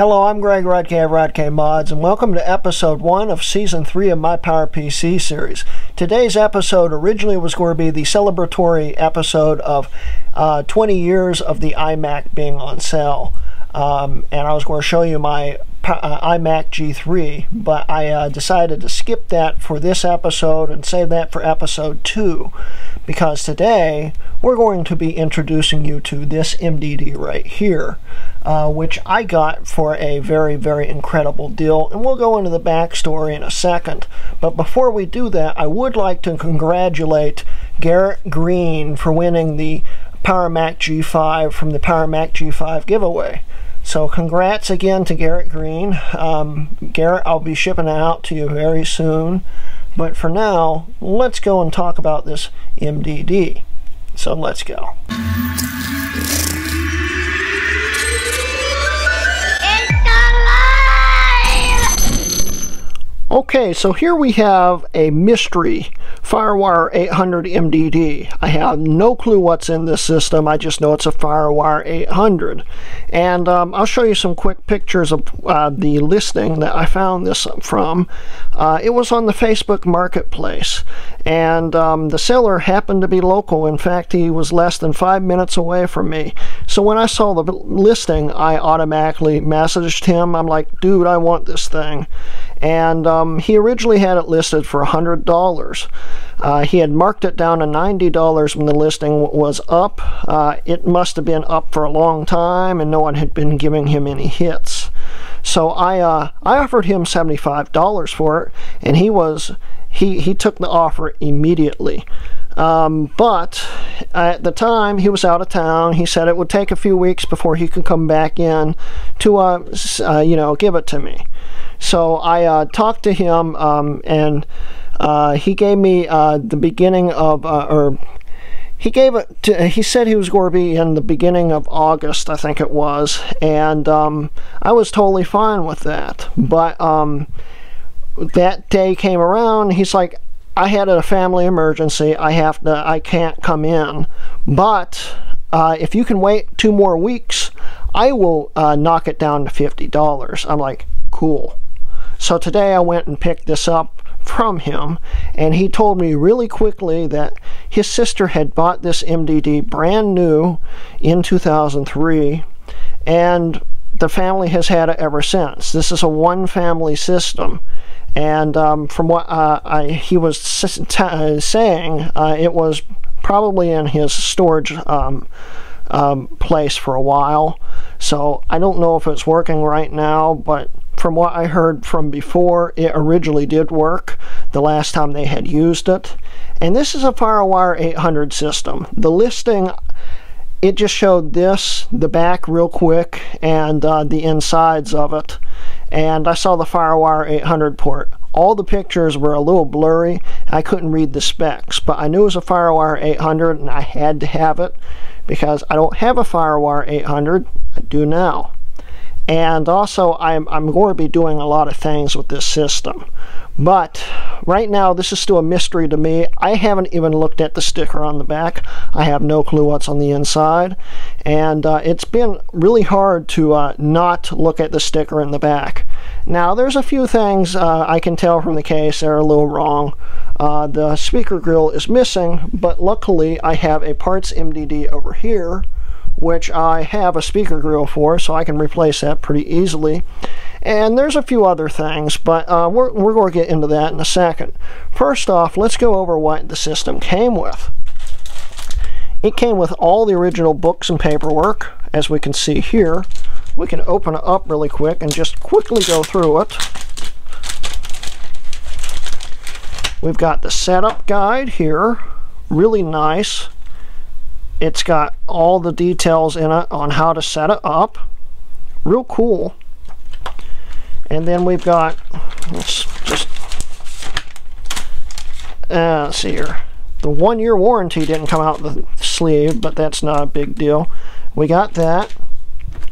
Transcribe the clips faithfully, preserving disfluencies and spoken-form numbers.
Hello, I'm Greg Rodkay of Rodkay Mods, and welcome to episode one of season three of my PowerPC series. Today's episode originally was going to be the celebratory episode of uh, twenty years of the iMac being on sale, um, and I was going to show you my uh, iMac G three, but I uh, decided to skip that for this episode and save that for episode two, because today we're going to be introducing you to this M D D right here. Uh, which I got for a very, very incredible deal. And we'll go into the backstory in a second. But before we do that, I would like to congratulate Garrett Green for winning the Power Mac G five from the Power Mac G five giveaway. So congrats again to Garrett Green. Um, Garrett, I'll be shipping it out to you very soon. But for now, let's go and talk about this M D D. So let's go. Okay, so here we have a mystery Firewire eight hundred M D D. I have no clue what's in this system. I just know it's a Firewire eight hundred. And um, I'll show you some quick pictures of uh, the listing that I found this from. Uh, it was on the Facebook Marketplace. And um, the seller happened to be local. In fact, he was less than five minutes away from me. So when I saw the listing, I automatically messaged him. I'm like, dude, I want this thing. And um, he originally had it listed for one hundred dollars. Uh, he had marked it down to ninety dollars when the listing was up. Uh, it must have been up for a long time, and no one had been giving him any hits. So I, uh, I offered him seventy-five dollars for it, and he was he he took the offer immediately. Um, but at the time, he was out of town. He said it would take a few weeks before he could come back in to uh, uh, you know, give it to me. So I uh, talked to him, um, and uh, he gave me uh, the beginning of, uh, or he gave it. To, he said he was going to be in the beginning of August, I think it was, and um, I was totally fine with that. But um, that day came around. He's like, I had a family emergency. I have to. I can't come in. But uh, if you can wait two more weeks, I will uh, knock it down to fifty dollars. I'm like, cool. So today I went and picked this up from him, and he told me really quickly that his sister had bought this M D D brand new in two thousand three, and the family has had it ever since. This is a one-family system, and um, from what uh, I, he was saying, uh, it was probably in his storage um, um, place for a while. So I don't know if it's working right now, but from what I heard from before, it originally did work the last time they had used it. And this is a Firewire eight hundred system. The listing, it just showed this, the back real quick, and uh, the insides of it. And I saw the Firewire eight hundred port. All the pictures were a little blurry. I couldn't read the specs, but I knew it was a Firewire eight hundred, and I had to have it because I don't have a Firewire eight hundred. I do now. And also, I'm, I'm going to be doing a lot of things with this system. But right now, this is still a mystery to me. I haven't even looked at the sticker on the back. I have no clue what's on the inside. And uh, it's been really hard to uh, not look at the sticker in the back. Now, there's a few things uh, I can tell from the case that are a little wrong. Uh, the speaker grill is missing, but luckily, I have a parts M D D over here, which I have a speaker grill for, so I can replace that pretty easily. And there's a few other things, but uh, we're, we're going to get into that in a second. First off, let's go over what the system came with. It came with all the original books and paperwork, as we can see here. We can open it up really quick and just quickly go through it. We've got the setup guide here, really nice. It's got all the details in it on how to set it up. Real cool. And then we've got, let's just, uh, let's see here. The one-year warranty didn't come out the sleeve, but that's not a big deal. We got that.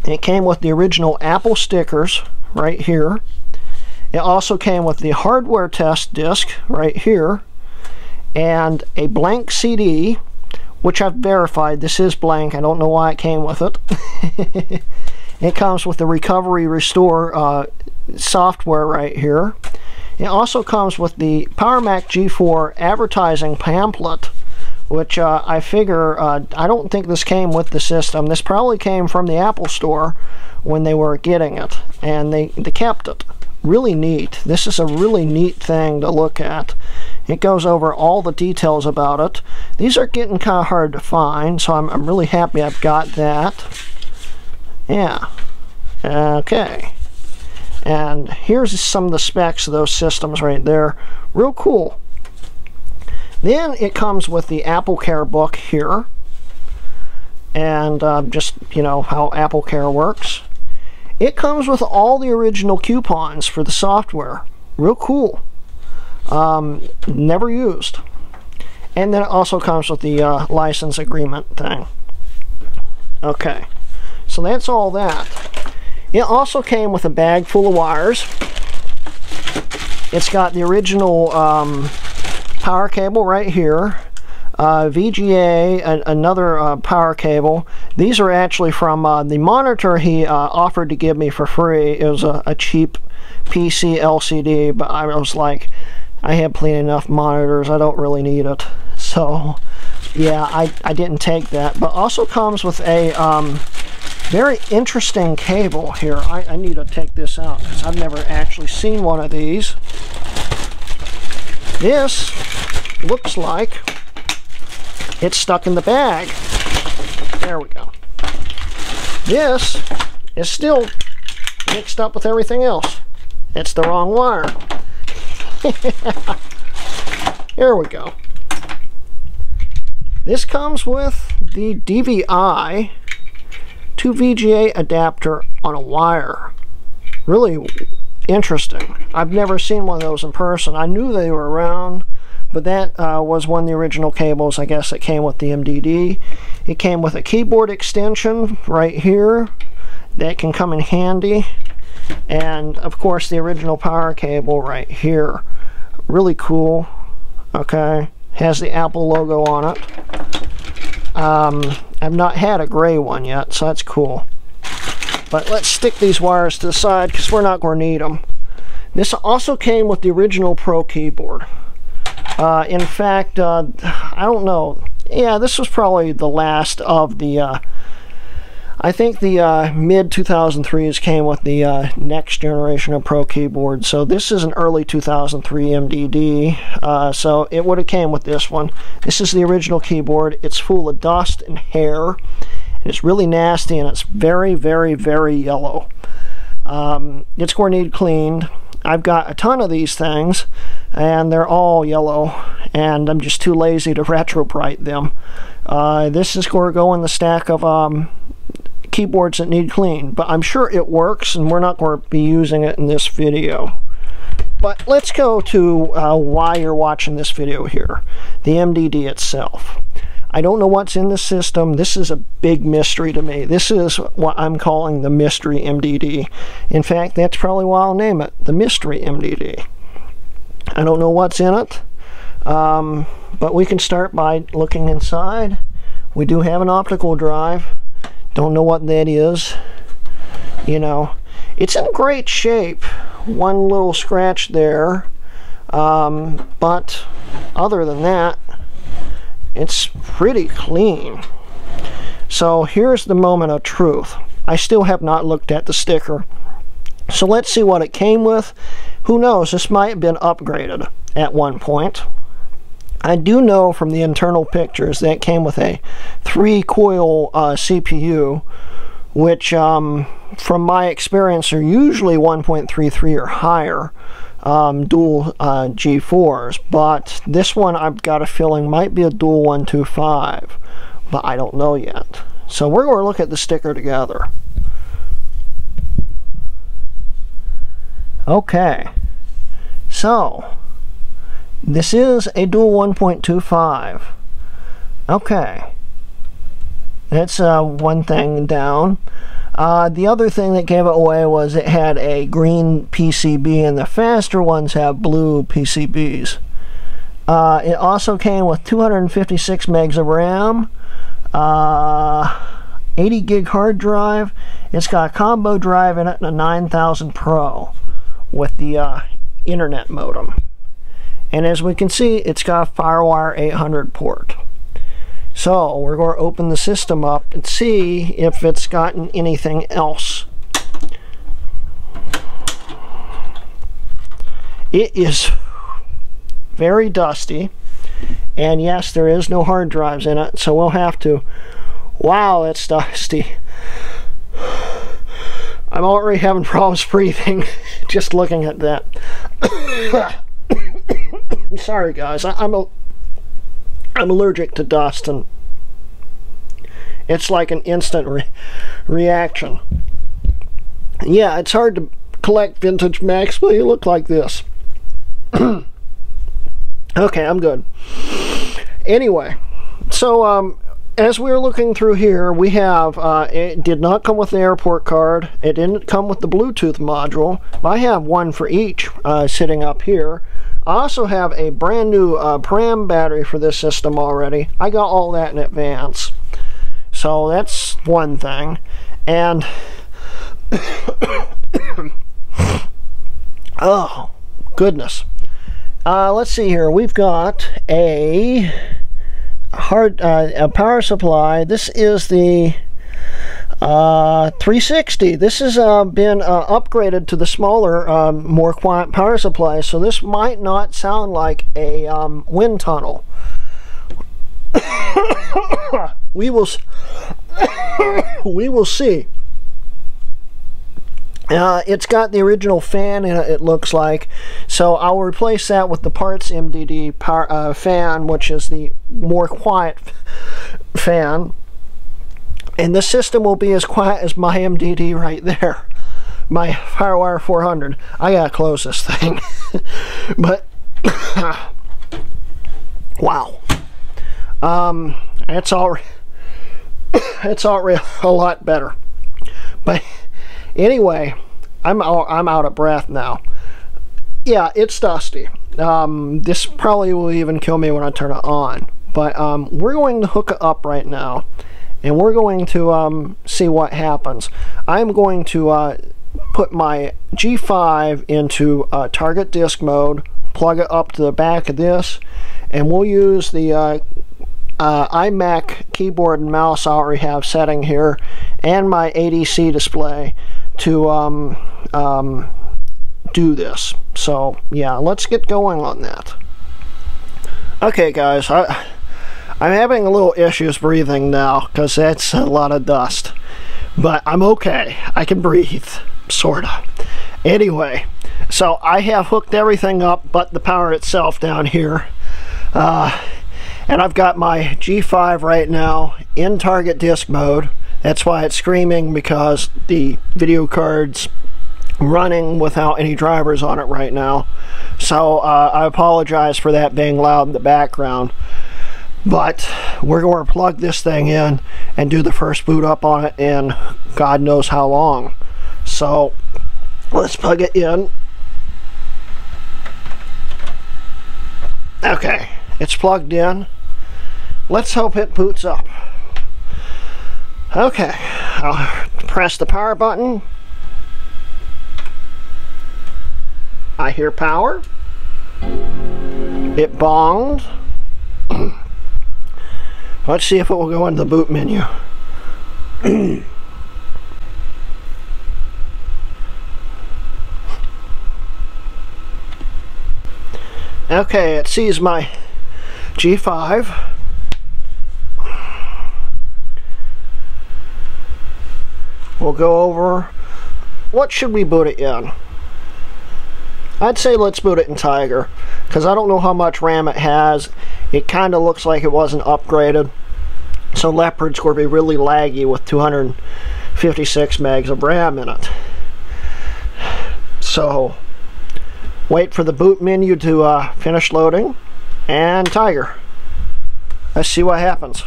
It came with the original Apple stickers right here. It also came with the hardware test disc right here. And a blank C D, which I've verified this is blank. I don't know why it came with it. It comes with the recovery restore uh, software right here. It also comes with the Power Mac G four advertising pamphlet, which uh, I figure, uh, I don't think this came with the system. This probably came from the Apple Store when they were getting it, and they, they kept it. Really neat. This is a really neat thing to look at. It goes over all the details about it. These are getting kind of hard to find, so I'm, I'm really happy I've got that. Yeah. Okay. And here's some of the specs of those systems right there. Real cool. Then it comes with the AppleCare book here, and uh, just, you know, how AppleCare works. It comes with all the original coupons for the software. Real cool. Um, never used. And then it also comes with the uh, license agreement thing. Okay, so that's all that. It also came with a bag full of wires. It's got the original um, power cable right here, uh, V G A, an, another uh, power cable. These are actually from uh, the monitor he uh, offered to give me for free. It was a, a cheap P C L C D, but I was like, I have plenty enough monitors, I don't really need it. So yeah, I, I didn't take that. But also comes with a um, very interesting cable here. I, I need to take this out because I've never actually seen one of these. This looks like it's stuck in the bag. There we go. This is still mixed up with everything else. It's the wrong wire. Here we go. This comes with the D V I to V G A adapter on a wire. Really interesting. I've never seen one of those in person. I knew they were around, but that uh, was one of the original cables, I guess, that came with the M D D. It came with a keyboard extension right here that can come in handy, and of course the original power cable right here. Really cool. Okay, has the Apple logo on it. um, I've not had a gray one yet, so that's cool. But let's stick these wires to the side because we're not going to need them. This also came with the original Pro keyboard. Uh, in fact, uh, I don't know. Yeah, this was probably the last of the, uh, I think the uh, mid two thousand threes came with the uh, next generation of Pro keyboard. So this is an early two thousand three M D D. Uh, so it would have came with this one. This is the original keyboard. It's full of dust and hair. It's really nasty, and it's very, very, very yellow. Um, it's going to need cleaned. I've got a ton of these things, and they're all yellow, and I'm just too lazy to retrobrite them. Uh, this is going to go in the stack of um, keyboards that need cleaned, but I'm sure it works, and we're not going to be using it in this video. But let's go to uh, why you're watching this video here, the M D D itself. I don't know what's in the system. This is a big mystery to me. This is what I'm calling the mystery M D D. In fact, that's probably why I'll name it the mystery M D D. I don't know what's in it, um, but we can start by looking inside. We do have an optical drive. Don't know what that is. You know, it's in great shape. One little scratch there, um, but other than that, it's pretty clean. So here's the moment of truth. I still have not looked at the sticker. So let's see what it came with. Who knows, this might have been upgraded at one point. I do know from the internal pictures that it came with a three coil uh, C P U, which um, from my experience are usually one point three three or higher. Um, dual uh, G fours, but this one I've got a feeling might be a dual one two five, but I don't know yet. So we're going to look at the sticker together. Okay, so this is a dual one point two five. Okay, that's uh, one thing down. Uh, the other thing that gave it away was it had a green P C B, and the faster ones have blue P C Bs. Uh, it also came with two hundred fifty-six megs of RAM, uh, eighty gig hard drive. It's got a combo drive in it and a nine thousand Pro with the uh, internet modem. And as we can see, it's got a Firewire eight hundred port. So we're going to open the system up and see if it's gotten anything else. It is very dusty, and yes, there is no hard drives in it, so we'll have to... Wow, it's dusty. I'm already having problems breathing just looking at that. Sorry guys, I, I'm a, I'm allergic to dust, and it's like an instant re reaction. Yeah, it's hard to collect vintage Macs when you look like this. Okay, I'm good. Anyway, so um, as we're looking through here, we have, uh, it did not come with the Airport card. It didn't come with the Bluetooth module. I have one for each uh, sitting up here. I also have a brand new uh, PRAM battery for this system already. I got all that in advance. So that's one thing. And, oh, goodness. Uh, let's see here. We've got a hard uh, a power supply. This is the uh, three sixty. This has uh, been uh, upgraded to the smaller, um, more quiet power supply. So this might not sound like a um, wind tunnel. we will we will see. Uh, it's got the original fan in it, it looks like, so I'll replace that with the Parts M D D power, uh, fan, which is the more quiet fan, and this system will be as quiet as my M D D right there, my Firewire four hundred. I gotta close this thing. But wow, um, it's all it's already a lot better, but anyway, I'm out, I'm out of breath now. Yeah, it's dusty. Um, this probably will even kill me when I turn it on. But um, we're going to hook it up right now, and we're going to um, see what happens. I'm going to uh, put my G five into uh, Target Disk Mode, plug it up to the back of this, and we'll use the uh, uh, iMac keyboard and mouse I already have setting here, and my A D C display to um, um, do this. So yeah, let's get going on that. Okay guys, I, I'm having a little issues breathing now because that's a lot of dust, but I'm okay. I can breathe, sorta. Anyway, so I have hooked everything up but the power itself down here, uh, and I've got my G five right now in Target Disk Mode. That's why it's screaming, because the video card's running without any drivers on it right now. So uh, I apologize for that being loud in the background. But we're going to plug this thing in and do the first boot up on it in God knows how long. So let's plug it in. Okay, it's plugged in. Let's hope it boots up. Okay, I'll press the power button. I hear power. It bonged. Let's see if it will go into the boot menu. Okay, it sees my G five. We'll go over what should we boot it in. I'd say let's boot it in Tiger, because I don't know how much RAM it has. It kind of looks like it wasn't upgraded, so Leopard's going to be really laggy with two hundred fifty-six megs of RAM in it. So wait for the boot menu to uh, finish loading, and Tiger. Let's see what happens.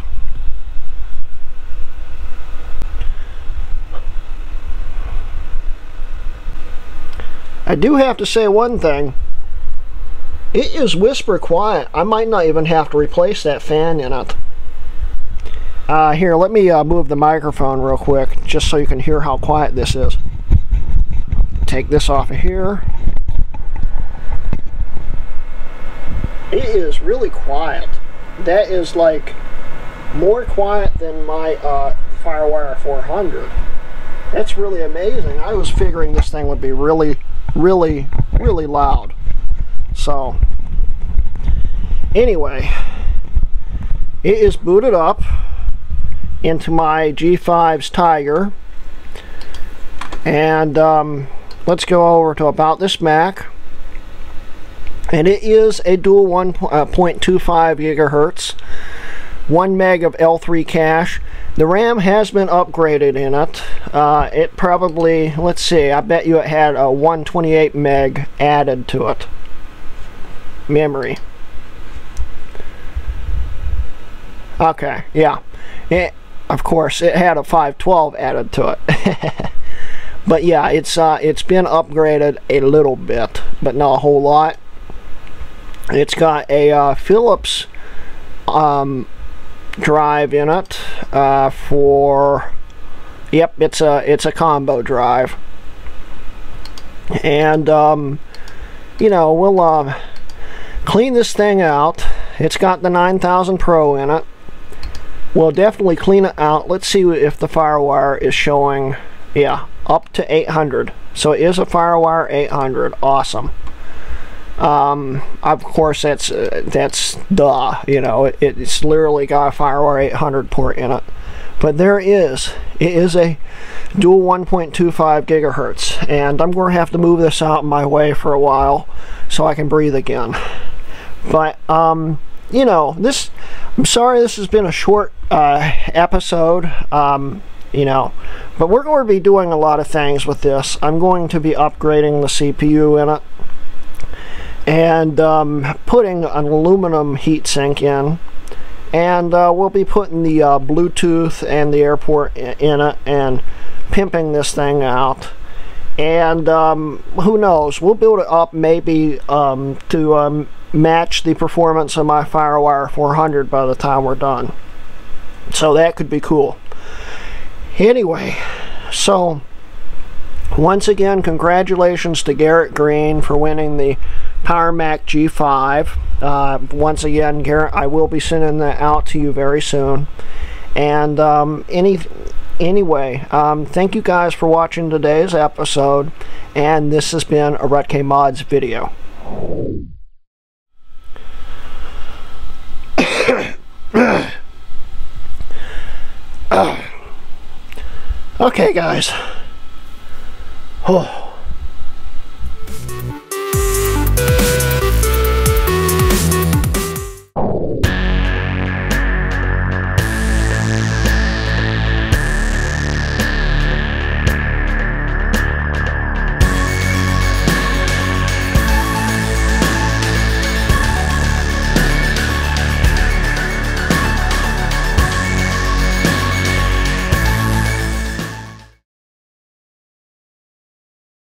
I do have to say one thing. It is whisper quiet. I might not even have to replace that fan in it. Uh, here, let me uh, move the microphone real quick just so you can hear how quiet this is. Take this off of here. It is really quiet. That is like more quiet than my uh, Firewire four hundred. That's really amazing. I was figuring this thing would be really, really, really loud. So, anyway, it is booted up into my G five's Tiger. And um, let's go over to About This Mac. And it is a dual one point two five gigahertz, one meg of L three cache. The RAM has been upgraded in it. Uh, it probably, let's see, I bet you it had a one twenty-eight meg added to it. Memory. Okay, yeah. It, of course, it had a five twelve added to it. But yeah, it's uh, it's been upgraded a little bit, but not a whole lot. It's got a uh, Phillips um, drive in it uh, for, yep, it's a it's a combo drive, and um, you know, we'll uh, clean this thing out. It's got the nine thousand Pro in it. We'll definitely clean it out. Let's see if the Firewire is showing. Yeah, up to eight hundred. So it is a Firewire eight hundred. Awesome. Um, of course, that's uh, that's duh, you know, it, it's literally got a Firewire eight hundred port in it. But there it is. It is a dual one point two five gigahertz, and I'm going to have to move this out of my way for a while so I can breathe again. But um, you know, this. I'm sorry this has been a short uh, episode. Um, you know, but we're going to be doing a lot of things with this. I'm going to be upgrading the C P U in it, and um, putting an aluminum heatsink in, and uh, we'll be putting the uh, Bluetooth and the Airport in it, and pimping this thing out. And um, who knows, we'll build it up maybe um, to um, match the performance of my Firewire four hundred by the time we're done. So that could be cool. Anyway, so once again, congratulations to Garrett Green for winning the Power Mac G five. Uh, once again, Garrett, I will be sending that out to you very soon. And um, any anyway, um, thank you guys for watching today's episode. And this has been a Hrutkay Mods video. Okay, guys. Oh.